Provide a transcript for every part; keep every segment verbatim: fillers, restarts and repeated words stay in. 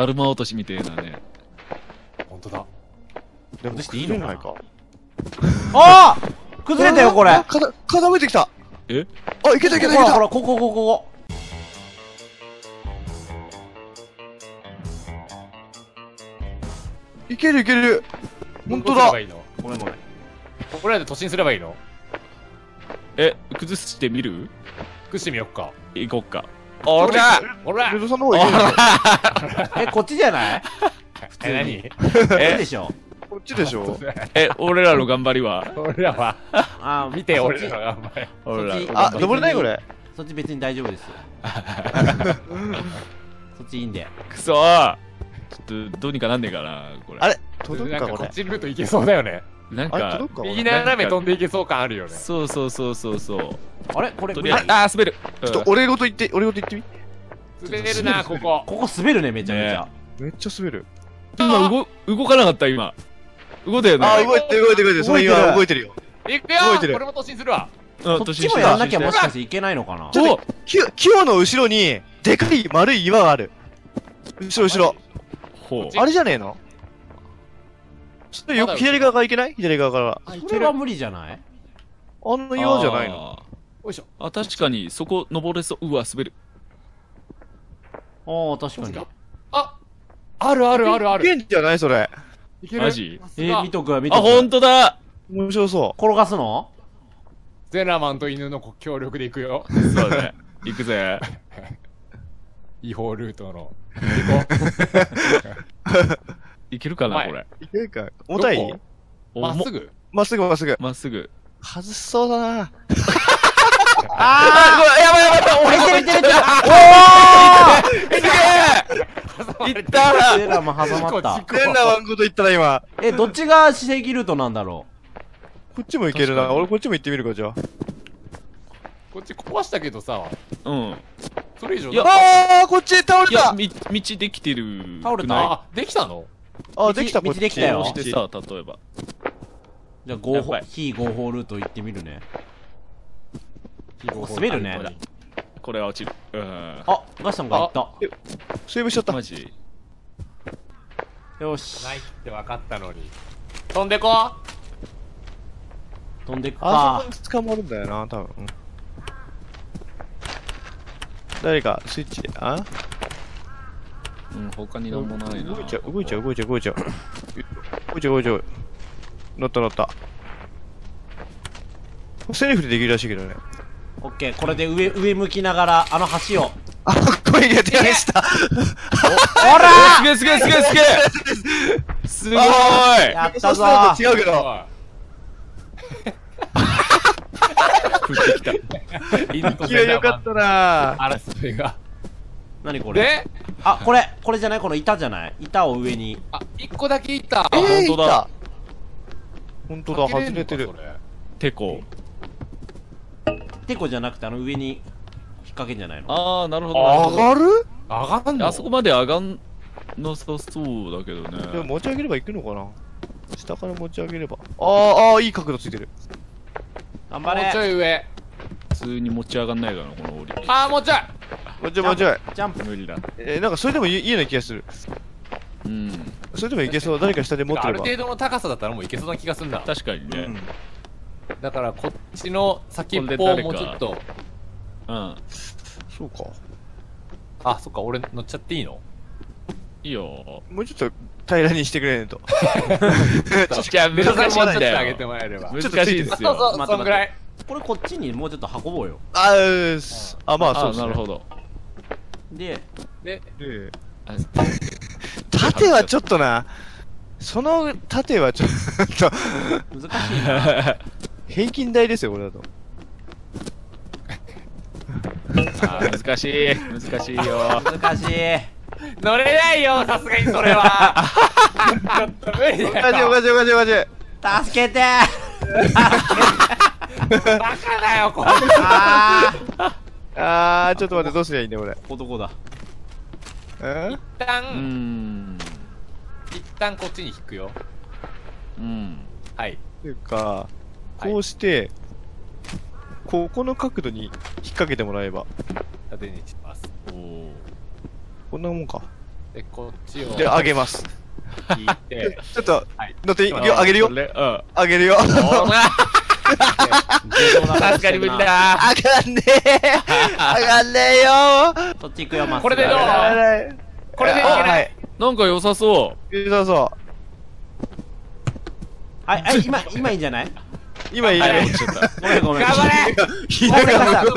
だるま落としみたいなね。ほんとだ。でも崩していいのかな。ああ崩れたよ、これ。傾いてきた。えあ、いけたいけたいけた。ほらほら、ここここここ。いけるいける。ほんとだ。ごめんごめん。これらで突進すればいいの？え、崩してみる？崩してみよっか。行こっか。おらおら水戸さんの方行け。え、こっちじゃない？え、何？え、でしょ。こっちでしょ。え、俺らの頑張りは？俺らは。あ、見て俺らの頑張り。俺ら。あ、登れないこれ。そっち別に大丈夫です。そっちいいんで。くそー。ちょっとどうにかなんねえかなこれ。あれ届くかこれ。こっちルート行けそうだよね。なんか、右斜め飛んでいけそう感あるよね。そうそうそうそうそう。あれこれ、あー、滑る。ちょっと俺ごと言って、俺ごと言ってみ。滑るな、ここ。ここ滑るね、めちゃめちゃ。めっちゃ滑る。今、動、動かなかった、今。動いたよね。あ、動いてる、動いてる、動いてる。それ今、動いてるよ。いくよー！これも突進するわ。こっちもやんなきゃもしかしていけないのかな。お！キヨの後ろに、でかい丸い岩がある。後ろ、後ろ。ほう。あれじゃねえの？ちょっとよく左側からいけない？左側から。これは無理じゃない？あんな岩じゃないの。よいしょ。あ、確かに、そこ登れそう。うわ、滑る。ああ、確かに。ああるあるあるある。いけんじゃないそれ。いけるマジ？えー、見とくわ、見とくわ。あ、ほんとだ！面白そう。転がすの？ゼラマンと犬の協力で行くよ。そうだね。行くぜ。違法ルートの。行こう。いけるかなこれ。いけるか。重たい？まっすぐ？まっすぐまっすぐ。まっすぐ。外しそうだな。あー、やばいやばいやばい。いけるいける。おー！いったー。ゼラマン挟まった。ゼラマンこといったな今。え、どっちが正規ルートなんだろう。こっちもいけるな。俺こっちも行ってみるかじゃあ。こっち壊したけどさ。うん。それ以上。あー、こっち倒れた。道できてる。倒れた。あ、できたの？あ、できた、こっちできたよ。例えば。じゃあ、合法、非合法ルート行ってみるね。滑るね。これは落ちる。あ、ガシさんが行った。セーブしちゃった。マジ。よし。ないって分かったのに。飛んでこう。飛んでこう。あそこに捕まるんだよな、多分。誰か、スイッチ、あ？うん、他になんもないな。動いちゃう、動いちゃう、動いちゃう、動いちゃう。動いちゃう、動いちゃう。乗った乗った。セルフでできるらしいけどね。オッケー、これで上、上向きながら、あの橋を。あ、声が出ました。ほらー！すげえすげえすげえすげえ！すごーい！やったぞー！違うけど。降ってきた。勢いよかったなー。争いが。何これ？あ、これ、これじゃないこの板じゃない板を上に。あ、一個だけ板。あ、ほんとだ。ほんとだ、外れてる。てこ。てこじゃなくて、あの上に引っ掛けんじゃないの？あー、なるほど。上がる？上がんの？あそこまで上がんなさそうだけどね。でも持ち上げれば行くのかな？下から持ち上げれば。あー、あー、いい角度ついてる。頑張れ。もうちょい上。普通に持ち上がんないからな、この檻。あー、もうちょいもうちょいもうちょいジャンプ無理だ。えー、なんかそれでもいいような気がする。うん、それでもいけそう。誰か下で持ってればある程度の高さだったらもういけそうな気がするんだ。確かにね、うん、だからこっちの先っぽをもうちょっと。うん、そうか。あ、そっか、俺乗っちゃっていいの？いいよ。もうちょっと平らにしてくれねえと。じゃあ目指さんもうちょっと上げてもらえれば。難しいですよ。そうそう、そんぐらい。これこっちにもうちょっと運ぼうよ。あー、あ、まあそうですね。なるほど。で、で、縦はちょっとな、その縦はちょっと難しいな。平均台ですよ、これだと。あー、難しい、難しいよ。難しい。乗れないよ、さすがにそれは。ちょっと無理だよ。おかしい、おかしい、おかしい、おかしい。助けてー。バカだよ、これ。あー。あー、ちょっと待って、どうすりゃいいんだよ、俺。男だ。一旦、一旦こっちに引くよ。うん。はい。っていうか、こうして、ここの角度に引っ掛けてもらえば。縦にします。おー。こんなもんか。で、こっちをで、上げます引いてちょっと、乗っていいよ、上げるよ、うん上げるよ確かに無理だー、上がんねー上がんねーよー、そっち行くよ、まっすぐこれでどうこれでいけない、なんか良さそう良さそう、はい、はい、今、今いいんじゃない今いいね。ごめんごめん。頑張れ。何も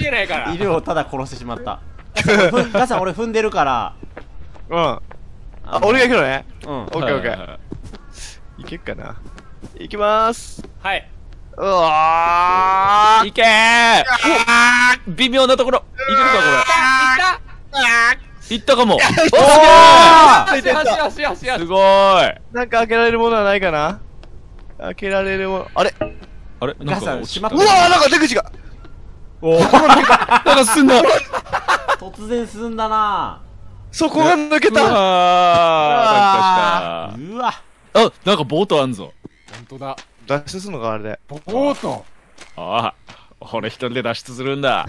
見えないから。犬をただ殺してしまった。ガサ、俺踏んでるから。うん。あ、俺が行くのね。うん。オッケーオッケー。行けっかな。行きまーす。はい。うわー。行けー。微妙なところ。行けるかこれ。行った。行ったかも。おー。すごーい。なんか開けられるものはないかな。開けられるもの、あれあれなんか閉まった。うわー、なんか出口がおおなんか進んだ突然進んだなぁ、そこが抜けた、うわーうわあ、なんかボートあんぞ、ほんとだ、脱出するのかあれでボート、ああ、俺一人で脱出するんだ、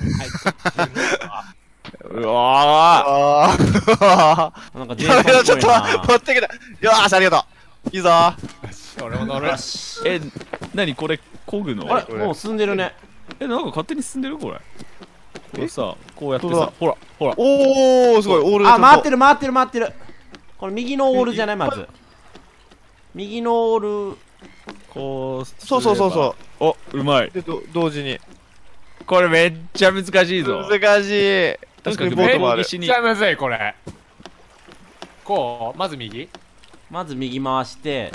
うわーなんかジェイソンっぽいな、ちょっと待ってくれ、よーし、ありがとう、いいぞー、俺も乗る。え、なにこれ漕ぐの？あれもう進んでるね。え、なんか勝手に進んでるこれ。これさ、こうやってさ、ほらほら。おおすごいオール。あ、回ってる回ってる回ってる。これ右のオールじゃないまず。右のオール。こう。そうそうそうそう。お、うまい。で同時に。これめっちゃ難しいぞ。難しい。確かにボートもある。めっちゃむずいこれ。こうまず右。まず右回して。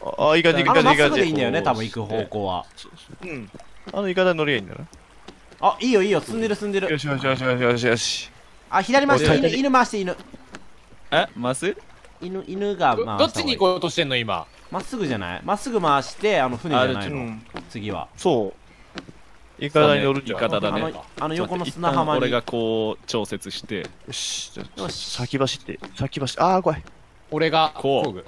ああ、いい感じいい感じいい感じでいいんだよね、多分行く方向は、うん、あの言い方乗りゃいいんだな、あ、いいよいいよ、進んでる進んでる、よしよしよしよしよしよし、あ、左回して犬、犬回して犬、え、回す犬、犬が回す、どっちに行こうとしてんの今、まっすぐじゃない、まっすぐ回して、あの船じゃないの次は、そう言い方に乗る言い方だね、あの横の砂浜に俺がこう調節して、よしよし、先走って先走って、ああ怖い、俺がこう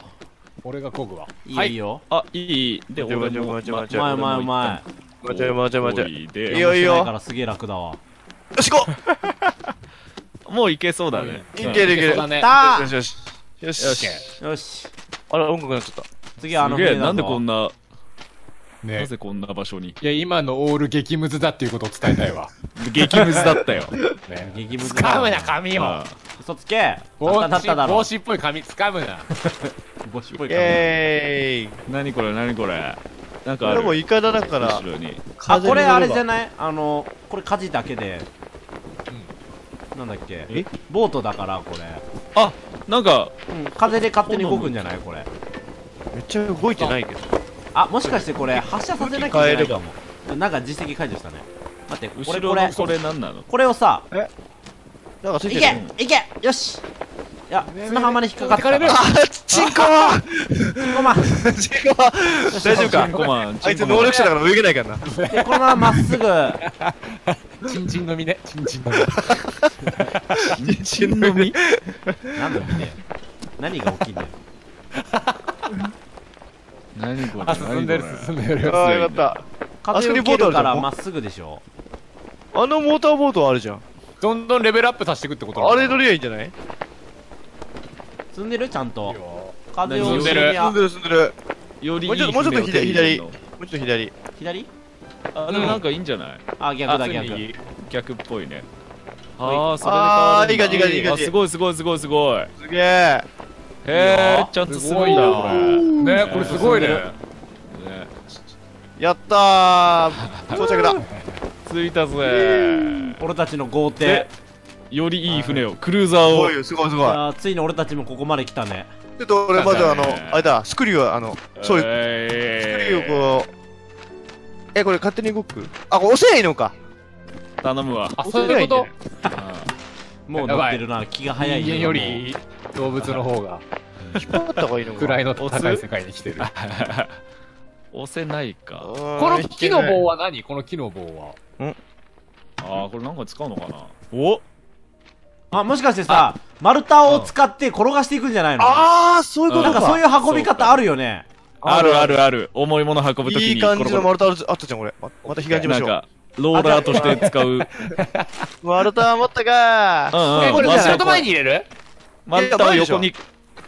俺が漕ぐわ。いいよ。あ、いい。で、俺も。前前前前。待て待て待て。いいよいいよ。だからすげえ楽だわ。よしこ。もういけそうだね。いけるいける。よしよしよしよしよし。あれ音楽なっちゃった。次はあの。すげえ、なんでこんな。なぜこんな場所に。いや、今のオール激ムズだっていうことを伝えたいわ。激ムズだったよ。激ムズ。掴むな髪を。嘘つけ。帽子っぽい髪掴むな。えー、何これ何これ、なんかある、これもイカダだから、あ、これあれじゃない、あのこれ舵だけで、なんだっけ、ボートだからこれ、あ、なんか風で勝手に動くんじゃないこれ、めっちゃ動いてないけど、あ、もしかしてこれ発射させなきゃいけないかも、なんか実績解除したね、待って、これこれこれ何なの、これをさ、え、なんかついてる、いけいけ、よし、いや、砂浜に引っかかってたから、あー、チンコマンチンコマン大丈夫か、あいつ能力者だから泳げないからな、で、このまままっすぐチンチンの実ね、チンチンの実、チンチンの実、何の実ね、何が起きんだよ、何これ、あ、進んでる進んでる、あー、よかった、風を受けるからまっすぐでしょ、あのモーターボートあるじゃん、どんどんレベルアップさせてくってこと、あれ乗りゃいいんじゃない、進んでるちゃんと、風を進んでる進んでる進んでる、よりもうちょっともうちょっと左左、もうちょっと左左、あ、でもなんかいいんじゃない、あ、逆だ逆逆っぽいね、ああ、それで変わる、いい感じいい感じいい感じ、すごいすごいすごいすごい、すげえ、へえ、ちゃんとすごいなこれね、これすごいね、やったー、到着だ、着いたぜ俺たちの豪邸、よりいい船を、クルーザーを、すごいすごい、ついに俺たちもここまで来たね、ちょっと俺まずあのあれだ、スクリューはあのそういうスクリューをこう、え、これ勝手に動く、あ、押せないのか、頼むわ、あ、そういうこと、もう乗ってるな、気が早い、人間より動物の方が引っ張った方がいいのか、暗いの高い世界に来てる、押せないか、この木の棒は何、この木の棒は、ん、あー、これなんか使うのかな、お、あ、もしかしてさ、丸太を使って転がしていくんじゃないの、ああ、そういうことか、なんかそういう運び方あるよね、あるあるある、重いもの運ぶときにいい感じの丸太あったじゃん、これまた被害しましょう、なんかローラーとして使う丸太は持ったかー、うんうん、これ仕事前に入れる、ワンタを横に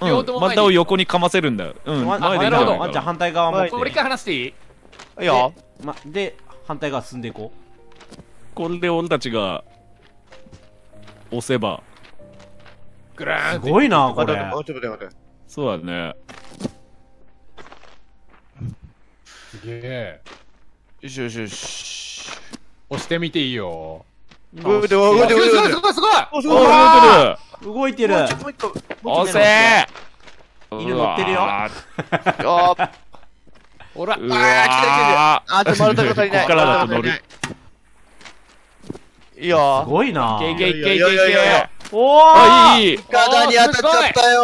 ワンタを横にかませるんだよ。うん、前でいいんだよ。ワンちゃん反対側も。俺一回話していい？いいよ。ま、で反対側進んでいこう。これで俺たちが押せば。すごいなこれ。ちょっと待って待って。そうだね。すげえ。よしよしよし。押してみていいよ。動いてる動いてる動いてる動いてる動いてる押せー犬乗ってるよよーほらあー来た来た来たあーちょっと丸太が足りないここからだと乗るいいよすごいなーいけいけいけいけいけおーいい体に当たっちゃったよ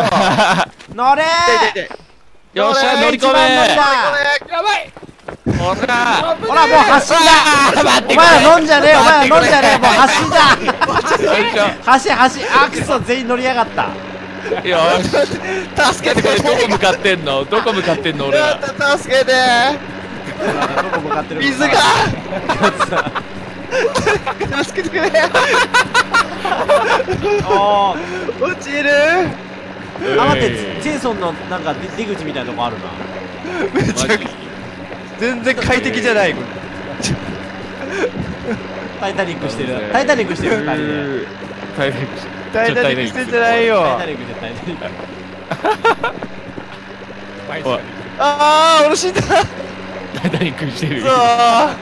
乗れーよっしゃ乗り込めーやばいほらほらもう走んだお前ら飲んじゃねえお前ら飲んじゃねえもう走だ走走あくそ全員乗りやがったよー助けてこれどこ向かってんのどこ向かってんの俺ら助けてどこ向かってる水が助けてくれおー落ちるあ待ってジェイソンのなんか出口みたいなとこあるなめちゃくちゃ全然快適じゃないこれタイタニックしてるタイタニックしてるふたりでタイタニックしてんじゃないよタイタニックしてタイタニックああ俺死んだタイタニックしてるそうあ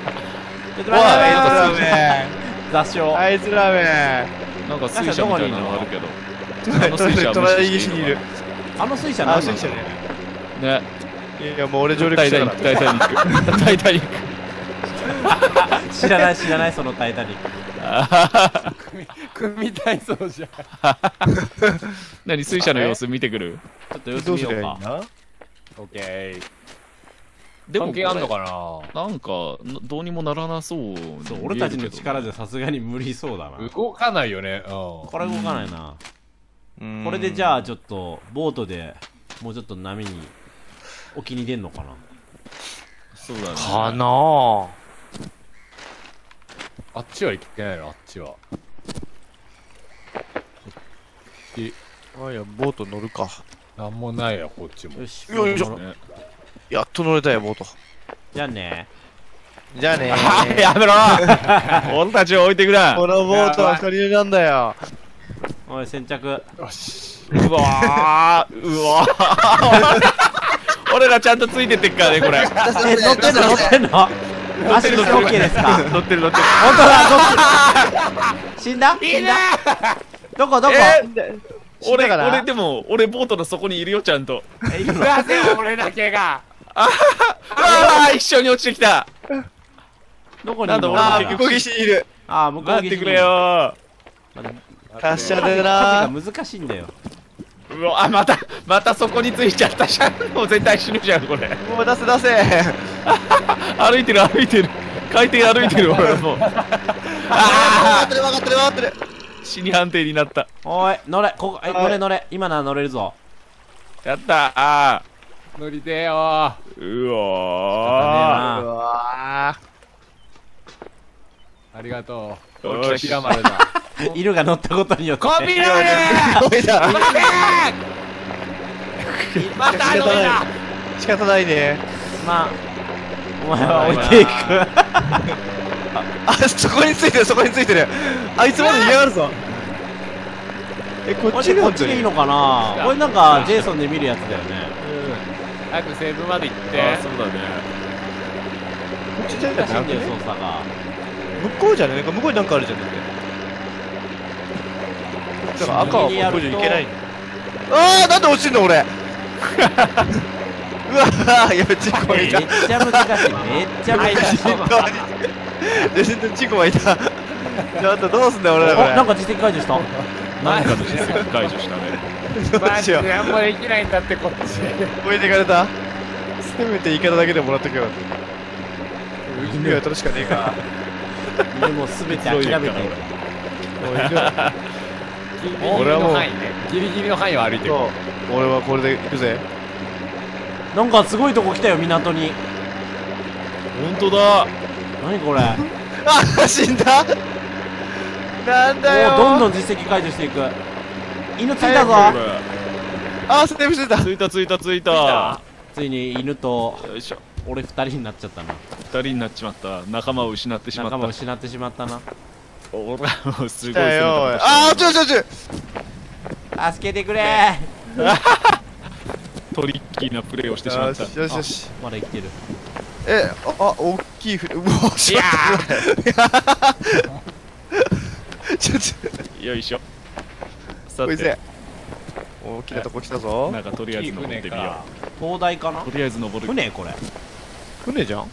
いつらめ雑誌あいつらめなんか水車みたいなのあるけどあの水車隣岸にいるあの水車何なんだろうねいやもう俺上陸してるからタイタニックタイタニック知らない知らないそのタイタニック組体操じゃ何水車の様子見てくるちょっと様子見ようかオッケーでも関係あんのかななんかどうにもならなそう俺たちの力じゃさすがに無理そうだな動かないよねこれ動かないなこれでじゃあちょっとボートでもうちょっと波に沖に出んのかなそうだねかなああっちは行けないのあっちはえあいやボート乗るかなんもないやこっちもよしよいしょやっと乗れたよボートじゃあねじゃあねーやめろ俺たちを置いてくれこのボートは一人なんだよおい先着よしうわーうわー俺らちゃんとついてってっからねこれえ乗ってんの乗ってんの乗ってる乗ってる乗ってる乗ってるホントだ死んだ死んだどこどこ俺俺でも俺ボートの底にいるよちゃんとうわでも俺だけがああ一緒に落ちてきたどこにいるのああ向こう岸にいるああ向こう岸にいる待ってくれよ達者だな難しいんだようわあまたまたそこについちゃったじゃんもう絶対死ぬじゃんこれもう出せ出せ歩いてる歩いてる海底歩いてる俺もうああ分かってる分かってる分かってる死に判定になったおい乗れここ乗れ乗れ今なら乗れるぞやったあ乗りてえようわあありがとうおいしらまれだ犬が乗ったことによってコンビニまでまたあの目だ仕方ないねまあお前は置いていくあそこについてるそこについてるあいつまで嫌がるぞえこっちこっちでいいのかなこれなんかジェイソンで見るやつだよね早くセーブまで行ってあそうだねこっちじゃないかね操作が向こうじゃねえか向こうになんかあるじゃんだから赤はここじゃいけないんだああなんで落ちんの俺うわやべチンコがいためっちゃ難しいめっちゃ難しい全然チンコがいたちょっとどうすんだよ俺らこれなんか実績解除したなんか実績解除したねマジであんまできないんだってこっち置いてかれたせめて言い方だけでもらっとけば犬は取るしかねえか犬も全て諦めてる俺はもうギリギリの範囲を歩いてる俺はこれで行くぜなんかすごいとこ来たよ港に本当だ何これあっ死んだなんだよどんどん実績解除していく犬ついたぞ。あー、セーブしてた。ついたついたついた。ついに犬と俺二人になっちゃったな。二人になっちまった。仲間を失ってしまった。仲間を失ってしまったな。俺もすごい姿だ。あー、ちょちょちょ、助けてくれー。トリッキーなプレーをしてしまった。よしよし、まだ生きてる。え、あ、大きい船。うわ、いやー、ちょっとよいしょ。さて、大きなとこ来たぞ。なんかとりあえず登ってみよう。灯台かな。とりあえず登る。船、これ船じゃん。違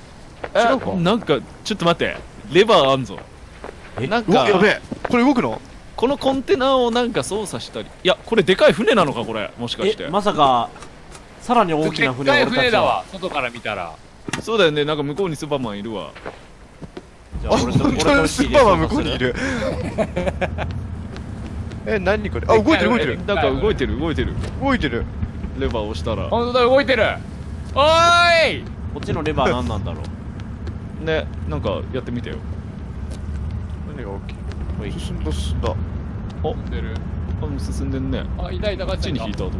うか。なんかちょっと待って、レバーあんぞ。え、なんかやべえ、これ動くの。このコンテナをなんか操作したり。いや、これでかい船なのか、これもしかして。まさかさらに大きな船を。でかい船だわ、外から見たら。そうだよね、なんか向こうにスーパーマンいるわ。じゃあ俺と俺とスーパーマン向こうにいる。え、何これ。あ、動いてる動いてる。なんか動いてる動いてる動いてる。レバー押したら本当だ、動いてる。おーい、こっちのレバー何なんだろうね。なんかやってみてよ。何が大きい。進んだ進んだ。お、進んでる。あ、進んでんね。あ、いたいた。こっちに引いたと思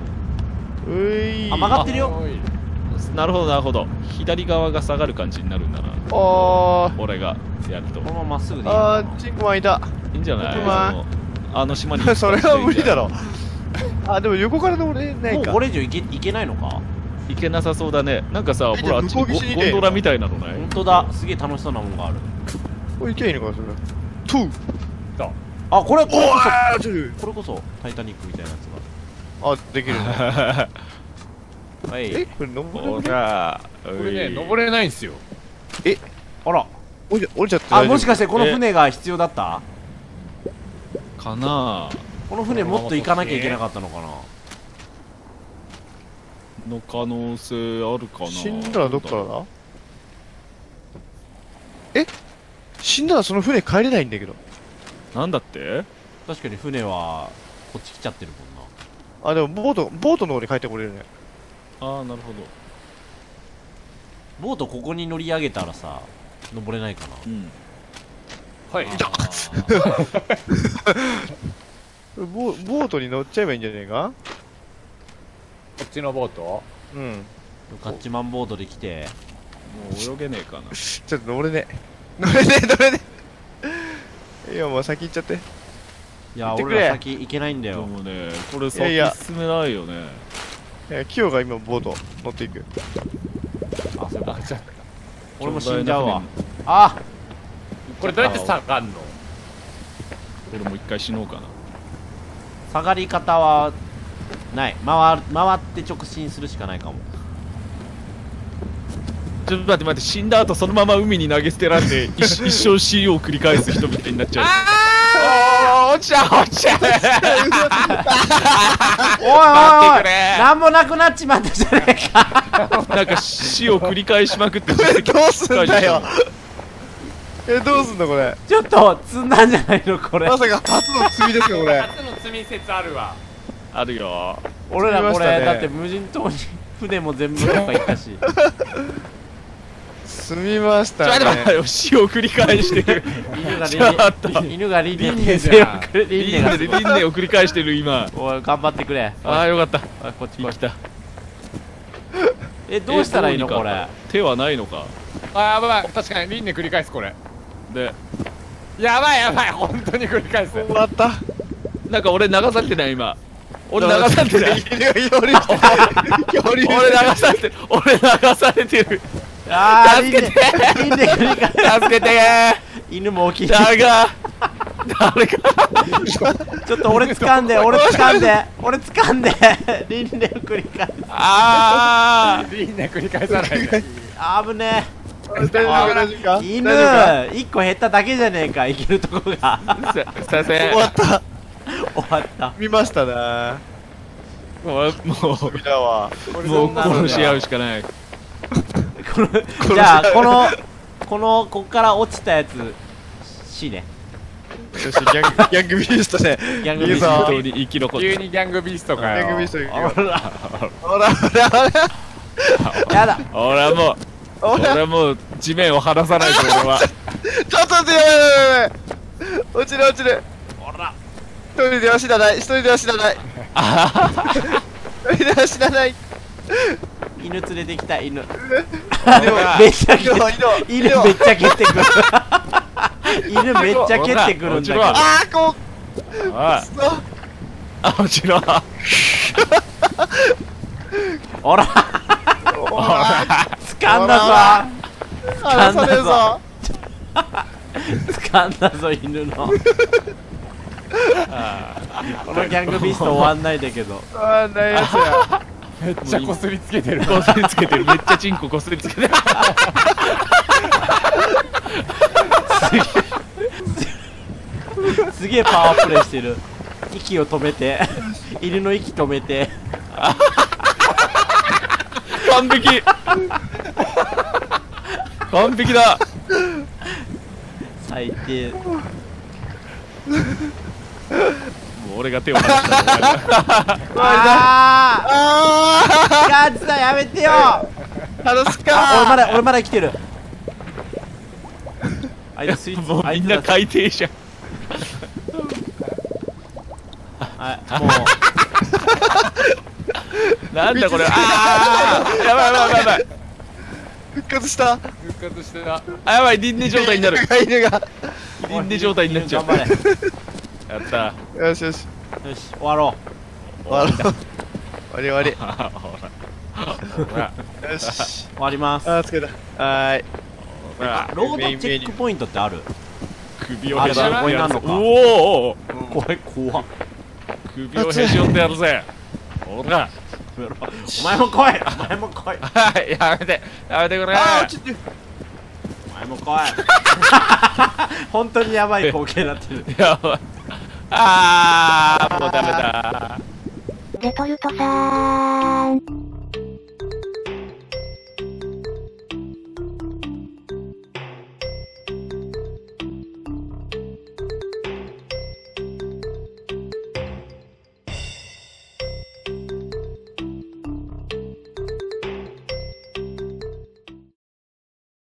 う。うい、あ、曲がってるよ。なるほどなるほど。左側が下がる感じになるんだな。おー、俺がやるとこのまままっすぐでいい。ああ、チンコマンいた。いいんじゃない。あの島にそれは無理だろ。あ、でも横から登れないか。もうこれ以上いけいけないのか。いけなさそうだね。なんかさ、ほらあっちゴンドラみたいなのない。本当だ、すげえ楽しそうなものがある。これいけいいのかそれ。トゥだ。あ、これこれこそこれこそタイタニックみたいなやつが。あ、できるね。はい。え、これ登れない。これね、登れないんですよ。え、あら、折れ折れちゃった。あ、もしかしてこの船が必要だった？かな。この船もっと行かなきゃいけなかったのかな。の可能性あるかな。死んだらどっからだ。え、死んだらその船帰れないんだけど。なんだって。確かに船はこっち来ちゃってるもんな。あ、でもボートボートの方に帰ってこれるね。ああ、なるほど。ボートここに乗り上げたらさ、登れないかな。うん、はい、ボートに乗っちゃえばいいんじゃねえか。こっちのボート。うん、ガッチマンボートで来て。もう泳げねえかな。ちょっと乗れねえ乗れねえ乗れねえ。いや、もう先行っちゃって。いや、俺ら先行けないんだよ。でもね、これ先進めないよね。いや、キヨが今ボート乗っていく。あ、そうか。俺も死んじゃうわ。あっ、これどうやって下がんの。俺も一回死のうかな。下がり方はない。回、回って直進するしかないかも。ちょっと待って待って、死んだ後そのまま海に投げ捨てられて 一, 一生死を繰り返す人みたいになっちゃう。あー、落ちちゃう落ちちゃう。おいおいおい、なんもなくなっちまったじゃねえか。なんか死を繰り返しまくって。どうすんだよ。え、どうすんのこれ。ちょっと積んだんじゃないのこれ。まさか初の積みですよこれ。初の積み説あるわ。あるよ。俺らこれだって無人島に船も全部どっか行ったし。積みましたね。ちょっと待って、死を繰り返してる。犬が輪廻を繰り返してる今。おい、頑張ってくれ。ああ、よかった。こっち来た。え、どうしたらいいのこれ。手はないのか。ああ、まあ確かに輪廻繰り返すこれ。で、やばいやばい、本当に繰り返す。終わった。なんか俺流されてない今。俺流されてない。俺流されてる。俺流されてる。ああ、助けて助けて。犬も起きてる。誰かちょっと俺掴んで俺掴んで俺掴んで。輪廻繰り返す。ああ、輪廻繰り返さないで。危ねえ。犬いっこ減っただけじゃねえか、いけるとこが。させん、終わった終わった。見ましたな。もう殺し合うしかない。じゃあこのこのこっから落ちたやつ死ね。よし、ギャングビーストね。ギャングビーストに生き残った。急にギャングビーストかよ。ほらほらほら、やだ。俺はもう俺はもう地面を離さないと。俺はちょっと待って、やばいやばいやばい。落ちる落ちる。一人では死なない、一人では死なない。俺は知らない。犬連れてきた犬。めっちゃ犬めっちゃ蹴ってくる。犬めっちゃ蹴ってくるんだけど。ああこう。ああ落ちろ。おら。おら。掴んだぞ。掴んだぞ。掴んだぞ犬の。このギャングビースト終わんないだけど。終わんないやつや。めっちゃこすりつけてる。こすりつけてる。めっちゃチンコこすりつけてる。すげえパワープレイしてる。息を止めて。犬の息止めて。完璧。完璧だ。最低。もう俺が手を離したら終わりだ。あーガッツだ、やめてよ。楽しか。俺まだ俺まだ生きてる。あいつもうみんな海底じゃん。あもうなんだこれ。ああやばいやばいやばい。復活した復活してな。あやばい、輪廻状態になる。犬が輪廻状態になっちゃう。やったー。よしよしよし、終わろう終わろう。終わり終わり。ほらよし終わります。あー疲れた。はーい。ロードチェックポイントってある？首をへし折ってやるぜ。おおおこれ怖っ。首をへし折ってやるぜ。ほらお前も来いお前も来い。やめてやめてくれ。あー落ちてる。お前も来い。本当にやばい光景になってる。やばい。あーもうダメだー。レトルトさーん。